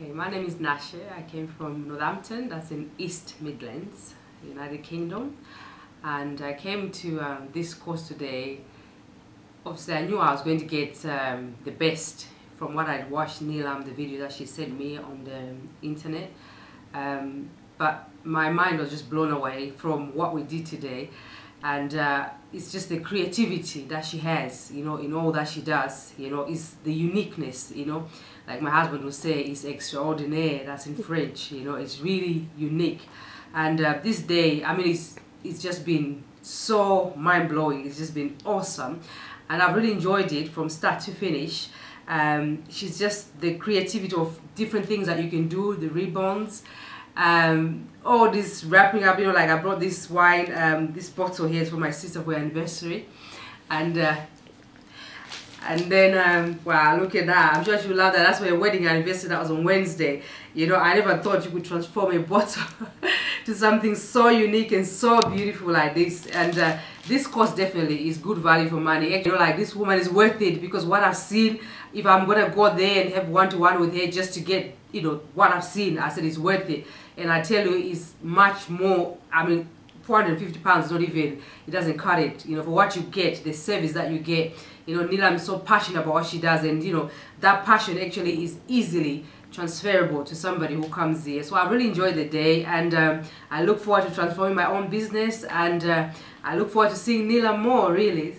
Okay, my name is Nashe. I came from Northampton, that's in East Midlands, United Kingdom, and I came to this course today. Obviously I knew I was going to get the best from what I'd watched Neelam, the video that she sent me on the internet, but my mind was just blown away from what we did today. And it's just the creativity that she has, in all that she does, is the uniqueness, like my husband would say, it's extraordinaire, that's in French, it's really unique. And this day, I mean, it's just been so mind-blowing, it's just been awesome, and I've really enjoyed it from start to finish. She's just the creativity of different things that you can do, the ribbons, all this wrapping up, like I brought this wine, this bottle here is for my sister for her anniversary, and then wow, look at that, I'm sure she will love that. That's my wedding anniversary, that was on Wednesday. I never thought you could transform a bottle to something so unique and so beautiful like this. And this course definitely is good value for money. Like, this woman is worth it, because what I've seen, if I'm gonna go there and have one-to-one with her just to get what I've seen, I said it's worth it. And I tell you, it's much more. I mean, £450, not even, it doesn't cut it, for what you get, the service that you get. Neelam is so passionate about what she does, and that passion actually is easily transferable to somebody who comes here. So I really enjoyed the day, and I look forward to transforming my own business, and I look forward to seeing Neelam more, really.